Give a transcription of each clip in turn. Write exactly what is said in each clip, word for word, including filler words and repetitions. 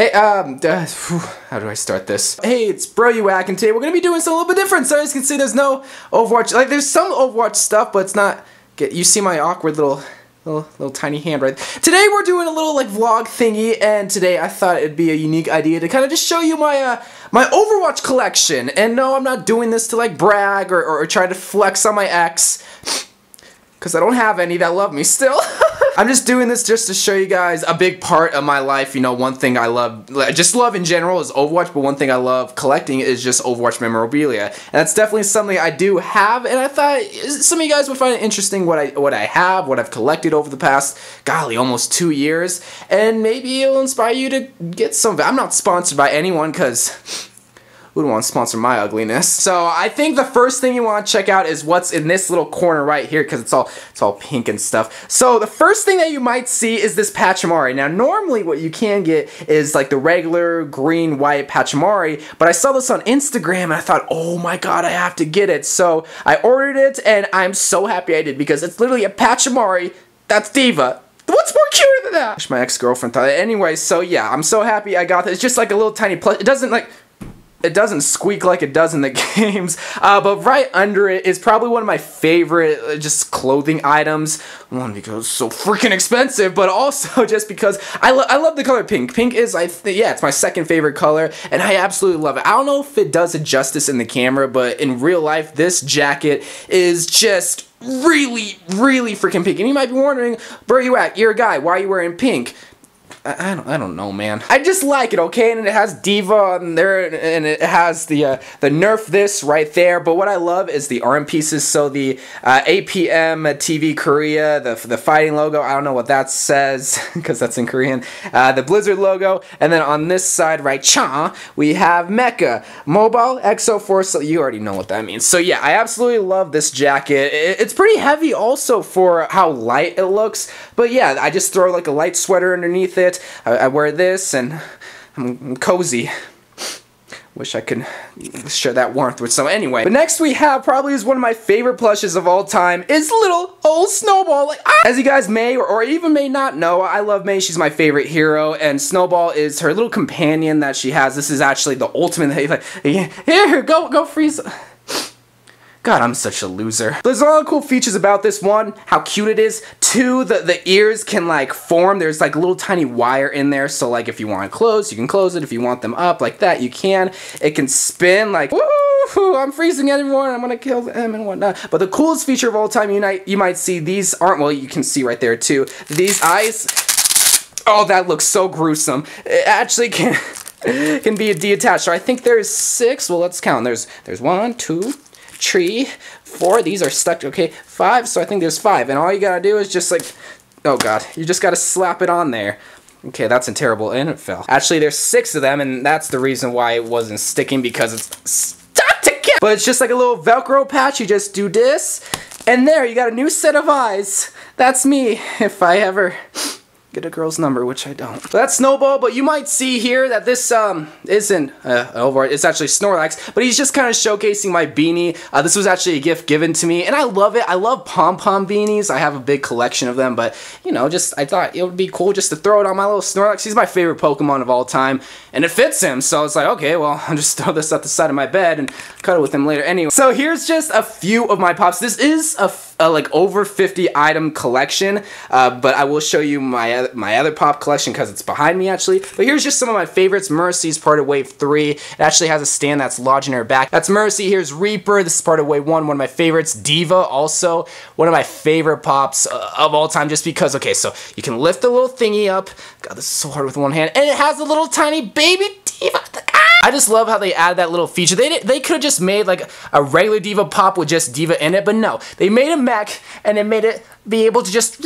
Hey, um, uh, how do I start this? Hey, it's Bro You Wack, and today we're gonna be doing something a little bit different. So as you can see, there's no Overwatch, like there's some Overwatch stuff, but it's not, get, you see my awkward little, little, little tiny hand right there. Today we're doing a little like vlog thingy, and today I thought it'd be a unique idea to kind of just show you my, uh, my Overwatch collection. And no, I'm not doing this to like brag or, or, or try to flex on my ex, because I don't have any that love me still. I'm just doing this just to show you guys a big part of my life. You know, one thing I love, just love in general is Overwatch, but one thing I love collecting is just Overwatch memorabilia. And that's definitely something I do have, and I thought some of you guys would find it interesting what I what I have, what I've collected over the past, golly, almost two years. And maybe it'll inspire you to get some. I'm not sponsored by anyone, because wouldn't want to sponsor my ugliness. So I think the first thing you want to check out is what's in this little corner right here, because it's all it's all pink and stuff. So the first thing that you might see is this Pachimari. Now normally what you can get is like the regular green white Pachimari, but I saw this on Instagram and I thought, oh my god, I have to get it. So I ordered it and I'm so happy I did, because it's literally a Pachimari that's D.Va. What's more cuter than that? I wish my ex-girlfriend thought. Anyway, so yeah, I'm so happy I got this. It's just like a little tiny plush. It doesn't like It doesn't squeak like it does in the games, uh, but right under it is probably one of my favorite uh, just clothing items. One, because it's so freaking expensive, but also just because I, lo I love the color pink. Pink is, I th yeah, it's my second favorite color, and I absolutely love it. I don't know if it does it justice in the camera, but in real life, this jacket is just really, really freaking pink. And you might be wondering, Bro You Wack, you're a guy, why are you wearing pink? I don't, I don't know, man. I just like it, okay? And it has D.Va on there, and it has the uh, the Nerf this right there. But what I love is the arm pieces. So the uh, A P M T V Korea, the the fighting logo. I don't know what that says because that's in Korean. Uh, the Blizzard logo, and then on this side, right, cha, we have Mecha Mobile X O four. So you already know what that means. So yeah, I absolutely love this jacket. It, it's pretty heavy, also for how light it looks. But yeah, I just throw like a light sweater underneath it. I, I wear this and I'm cozy. Wish I could share that warmth with someone. Anyway, but next we have probably is one of my favorite plushes of all time is little old Snowball. Like, ah! As you guys may or, or even may not know, I love May. She's my favorite hero, and Snowball is her little companion that she has. This is actually the ultimate. Like, here, go, go freeze. God, I'm such a loser. There's a lot of cool features about this. One, how cute it is. Two, the, the ears can like form. There's like little tiny wire in there. So like if you want to close, you can close it. If you want them up like that, you can. It can spin like, woo, I'm freezing everyone. I'm gonna kill them and whatnot. But the coolest feature of all time, you might, you might see these aren't, well, you can see right there too. These eyes, oh, that looks so gruesome. It actually can, can be detached. So I think there's six, well, let's count. There's, there's one, two, tree, four, these are stuck, okay, five, so I think there's five, and all you gotta do is just like, oh god, you just gotta slap it on there. Okay, that's in terrible, and it fell. Actually, there's six of them, and that's the reason why it wasn't sticking, because it's stuck together! But it's just like a little Velcro patch, you just do this, and there, you got a new set of eyes. That's me, if I ever get a girl's number, which I don't. So that's Snowball, but you might see here that this um isn't uh, Overwatch, it's actually Snorlax, but he's just kind of showcasing my beanie. Uh, this was actually a gift given to me, and I love it. I love pom-pom beanies. I have a big collection of them, but, you know, just I thought it would be cool just to throw it on my little Snorlax. He's my favorite Pokemon of all time, and it fits him, so I was like, okay, well, I'll just throw this up the side of my bed and cuddle with him later. Anyway, so here's just a few of my pops. This is a Uh, like over fifty item collection, uh, but I will show you my other, my other pop collection because it's behind me actually. But here's just some of my favorites. Mercy's part of wave three. It actually has a stand that's lodging her back. That's Mercy. Here's Reaper. This is part of wave one. One of my favorites. D.Va also one of my favorite pops uh, of all time, just because. Okay, so you can lift the little thingy up. God, this is so hard with one hand, and it has a little tiny baby D.Va. I just love how they added that little feature. They did, they could have just made like a regular D.Va pop with just D.Va in it, but no, they made a mech and it made it be able to just.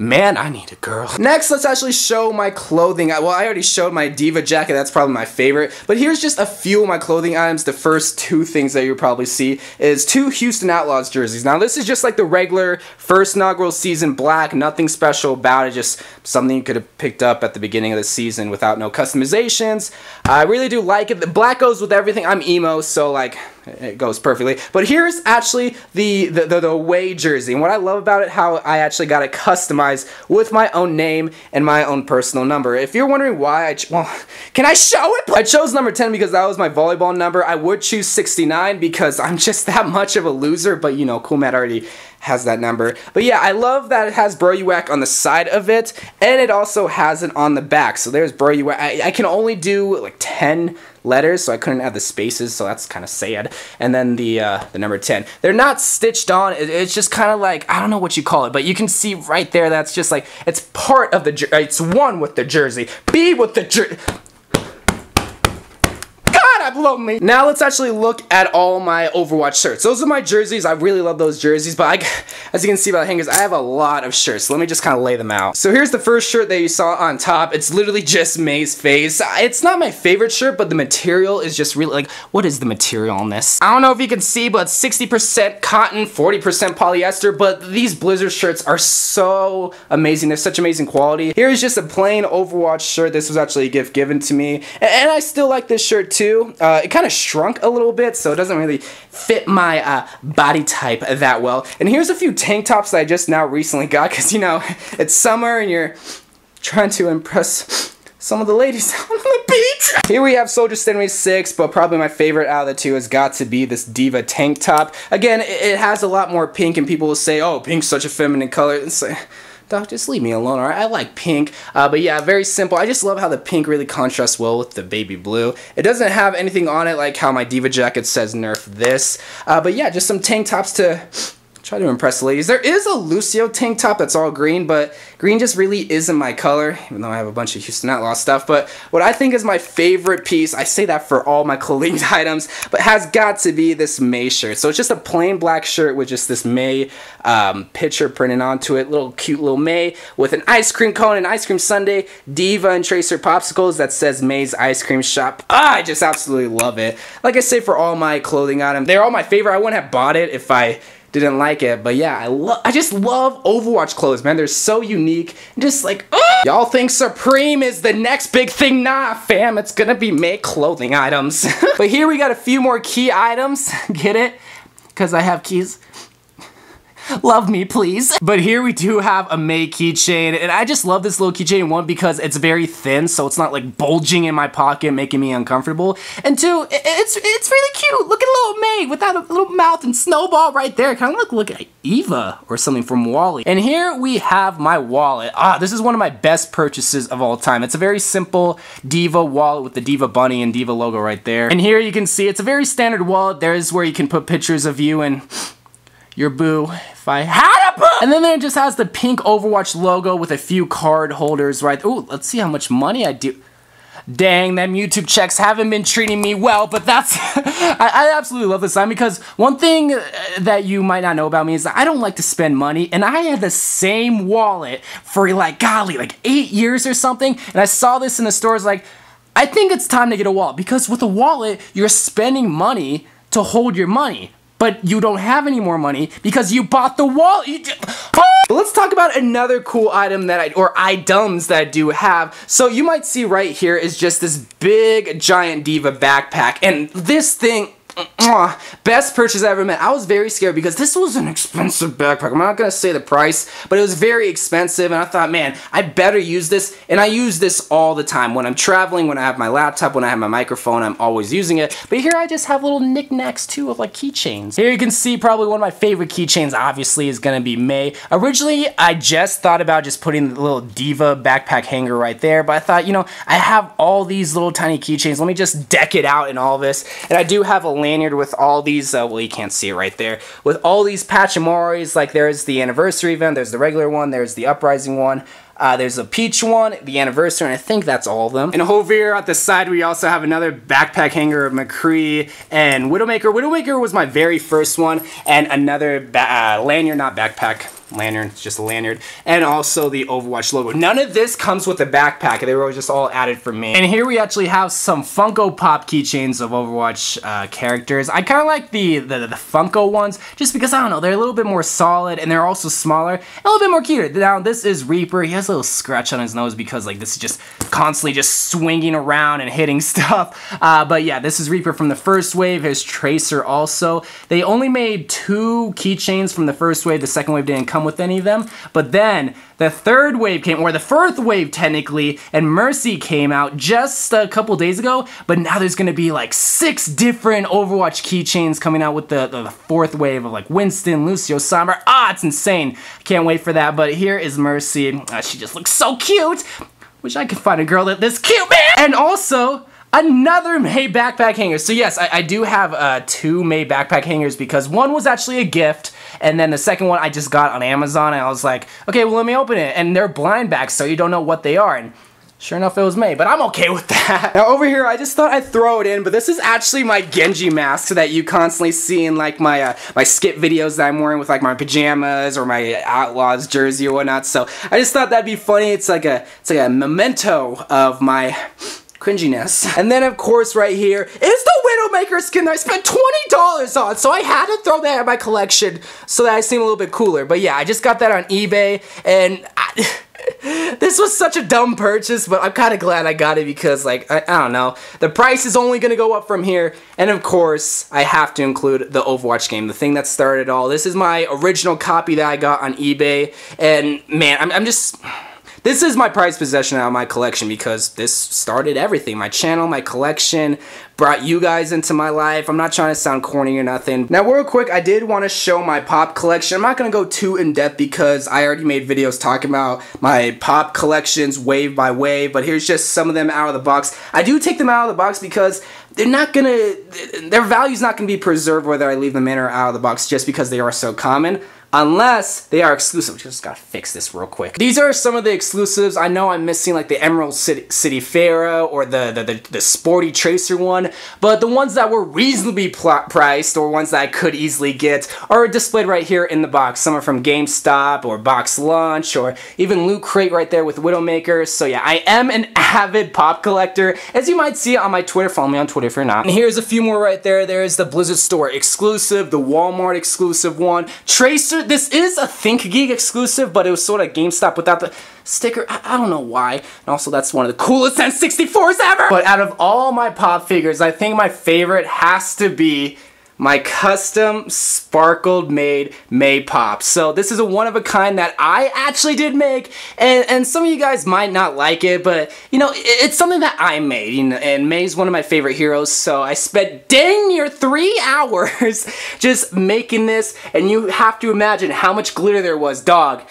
Man, I need a girl. Next, let's actually show my clothing. I, well, I already showed my D.Va jacket. That's probably my favorite. But here's just a few of my clothing items. The first two things that you'll probably see is two Houston Outlaws jerseys. Now, this is just like the regular first inaugural season black. Nothing special about it. Just something you could have picked up at the beginning of the season without no customizations. I really do like it. The black goes with everything. I'm emo, so like it goes perfectly. But here's actually the, the, the, the away jersey. And what I love about it, how I actually got it customized with my own name and my own personal number. If you're wondering why I, ch well, can I show it? I chose number ten because that was my volleyball number. I would choose sixty-nine because I'm just that much of a loser, but you know, Cool Matt already has that number. But yeah, I love that it has Bro You Wack on the side of it, and it also has it on the back. So there's Bro You Wack. I, I can only do like ten letters, so I couldn't add the spaces, so that's kind of sad. And then the uh, the number ten. They're not stitched on, it, it's just kind of like, I don't know what you call it, but you can see right there that's just like, it's part of the, it's one with the jersey, B with the jersey. Lonely. Now let's actually look at all my Overwatch shirts. Those are my jerseys. I really love those jerseys, but I, as you can see by the hangers, I have a lot of shirts. So let me just kind of lay them out. So here's the first shirt that you saw on top. It's literally just May's face. It's not my favorite shirt, but the material is just really, like, what is the material on this? I don't know if you can see, but sixty percent cotton, forty percent polyester, but these Blizzard shirts are so amazing. They're such amazing quality. Here's just a plain Overwatch shirt. This was actually a gift given to me, and, and I still like this shirt too. Uh, it kind of shrunk a little bit, so it doesn't really fit my uh, body type that well. And here's a few tank tops that I just now recently got, because, you know, it's summer and you're trying to impress some of the ladies on the beach. Here we have Soldier Stanley six, but probably my favorite out of the two has got to be this D.Va tank top. Again, it has a lot more pink, and people will say, oh, pink's such a feminine color. It's like, dog, just leave me alone, alright? I like pink. Uh, but yeah, very simple. I just love how the pink really contrasts well with the baby blue. It doesn't have anything on it like how my D.Va jacket says nerf this. Uh, but yeah, just some tank tops to try to impress the ladies. There is a Lucio tank top that's all green, but green just really isn't my color, even though I have a bunch of Houston Outlaws stuff. But what I think is my favorite piece, I say that for all my clothing items, but has got to be this May shirt. So it's just a plain black shirt with just this May um, picture printed onto it, little cute little May with an ice cream cone and ice cream sundae, D.Va and Tracer popsicles that says May's Ice Cream Shop. Ah, I just absolutely love it. Like I say for all my clothing items, they're all my favorite. I wouldn't have bought it if I didn't like it, but yeah, I love, I just love Overwatch clothes, man. They're so unique, and just like, oh! Y'all think Supreme is the next big thing? Nah, fam, it's gonna be May clothing items. But here we got a few more key items, get it? Cause I have keys. Love me, please. But here we do have a May keychain, and I just love this little keychain, one, because it's very thin, so it's not like bulging in my pocket, making me uncomfortable, and two, it's it's really cute. Look at little May with that little mouth and Snowball right there. Kind of look, look at D.Va or something from Wall-E. And here we have my wallet. Ah, this is one of my best purchases of all time. It's a very simple D.Va wallet with the D.Va bunny and D.Va logo right there. And here you can see it's a very standard wallet. There's where you can put pictures of you and your boo, if I had a boo! And then there just has the pink Overwatch logo with a few card holders right there. Ooh, let's see how much money I do. Dang, them YouTube checks haven't been treating me well, but that's, I, I absolutely love this sign, because one thing that you might not know about me is that I don't like to spend money, and I had the same wallet for like, golly, like eight years or something, and I saw this in the stores, like, I think it's time to get a wallet, because with a wallet, you're spending money to hold your money. But you don't have any more money because you bought the wall. You but let's talk about another cool item that I, or items that I do have. So you might see right here is just this big giant D.Va backpack, and this thing, best purchase I ever made. I was very scared because this was an expensive backpack. I'm not gonna say the price, but it was very expensive, and I thought, man, I better use this, and I use this all the time. When I'm traveling, when I have my laptop, when I have my microphone, I'm always using it. But here I just have little knickknacks too of like keychains. Here you can see probably one of my favorite keychains obviously is gonna be May. Originally, I just thought about just putting the little D.Va backpack hanger right there, but I thought, you know, I have all these little tiny keychains. Let me just deck it out in all this, and I do have a lanyard with all these, uh, well, you can't see it right there, with all these Pachimaris. Like there's the anniversary event, there's the regular one, there's the uprising one, uh, there's a peach one, the anniversary, and I think that's all of them. And over here at the side, we also have another backpack hanger of McCree and Widowmaker. Widowmaker was my very first one, and another ba uh, lanyard, not backpack, lantern, it's just a lanyard, and also the Overwatch logo. None of this comes with a backpack. They were just all added for me. And here we actually have some Funko Pop keychains of Overwatch uh, characters. I kind of like the, the, the Funko ones, just because, I don't know, they're a little bit more solid, and they're also smaller, and a little bit more cuter. Now, this is Reaper. He has a little scratch on his nose because, like, this is just constantly just swinging around and hitting stuff. Uh, but yeah, this is Reaper from the first wave. Here's Tracer also. They only made two keychains from the first wave. The second wave didn't come with any of them, but then the third wave came, or the fourth wave technically, and Mercy came out just a couple days ago, but now there's gonna be like six different Overwatch keychains coming out with the, the, the fourth wave of like Winston, Lucio, Somber. Ah, it's insane. Can't wait for that, but here is Mercy. Uh, she just looks so cute. Wish I could find a girl that this cute, man! And also, another May backpack hanger. So yes, I, I do have uh, two May backpack hangers because one was actually a gift, and then the second one I just got on Amazon, and I was like, okay, well, let me open it. And they're blind bags, so you don't know what they are. And sure enough, it was May, but I'm okay with that. Now over here, I just thought I'd throw it in, but this is actually my Genji mask that you constantly see in like my uh, my skip videos that I'm wearing with like my pajamas or my Outlaws jersey or whatnot. So I just thought that'd be funny. It's like a it's like a memento of my cringiness. And then of course right here is the Widowmaker skin that I spent twenty dollars on, so I had to throw that in my collection so that I seem a little bit cooler. But yeah, I just got that on eBay, and I this was such a dumb purchase, but I'm kind of glad I got it because, like, I, I don't know. The price is only going to go up from here, and of course, I have to include the Overwatch game, the thing that started all. This is my original copy that I got on eBay, and man, I'm, I'm just... This is my prized possession out of my collection because this started everything. My channel, my collection, brought you guys into my life. I'm not trying to sound corny or nothing. Now real quick, I did want to show my pop collection. I'm not going to go too in depth because I already made videos talking about my pop collections wave by wave, but here's just some of them out of the box. I do take them out of the box because they're not going to, their value's not going to be preserved whether I leave them in or out of the box just because they are so common. Unless they are exclusive. Just gotta fix this real quick. These are some of the exclusives. I know I'm missing like the Emerald City, City Pharaoh or the, the, the, the Sporty Tracer one, but the ones that were reasonably priced or ones that I could easily get are displayed right here in the box. Some are from GameStop or Box Lunch or even Loot Crate right there with Widowmaker. So yeah, I am an avid pop collector. As you might see on my Twitter, follow me on Twitter if you're not. And here's a few more right there. There's the Blizzard Store exclusive, the Walmart exclusive one, Tracer. This is a ThinkGeek exclusive, but it was sort of GameStop without the sticker. I, I don't know why. And also, that's one of the coolest N sixty-fours ever! But out of all my pop figures, I think my favorite has to be my custom sparkled made May Pop. So this is a one of a kind that I actually did make, and, and some of you guys might not like it, but you know, it, it's something that I made, you know, and May's one of my favorite heroes, so I spent dang near three hours just making this, and you have to imagine how much glitter there was, dog.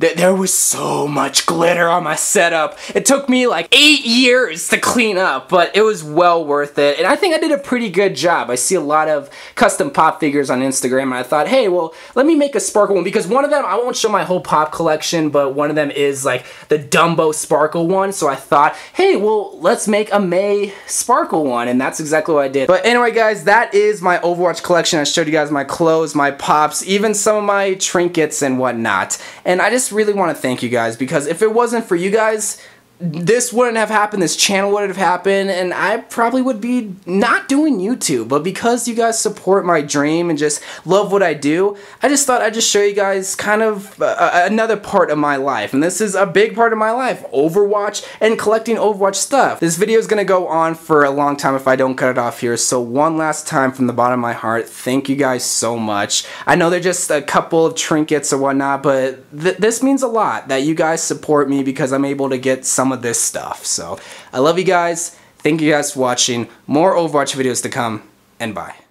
There was so much glitter on my setup. It took me like eight years to clean up, but it was well worth it. And I think I did a pretty good job. I see a lot of custom pop figures on Instagram, and I thought, hey, well, let me make a sparkle one, because one of them, I won't show my whole pop collection, but one of them is like the Dumbo sparkle one. So I thought, hey, well, let's make a May sparkle one, and that's exactly what I did. But anyway, guys, that is my Overwatch collection. I showed you guys my clothes, my pops, even some of my trinkets and whatnot. And I just really want to thank you guys, because if it wasn't for you guys, this wouldn't have happened, this channel wouldn't have happened, and I probably would be not doing YouTube. But because you guys support my dream and just love what I do, I just thought I'd just show you guys kind of uh, another part of my life. And this is a big part of my life, Overwatch and collecting Overwatch stuff. This video is going to go on for a long time if I don't cut it off here, so one last time from the bottom of my heart, thank you guys so much. I know they're just a couple of trinkets or whatnot, but th this means a lot that you guys support me because I'm able to get some of this stuff. So I love you guys. Thank you guys for watching. More Overwatch videos to come, and bye.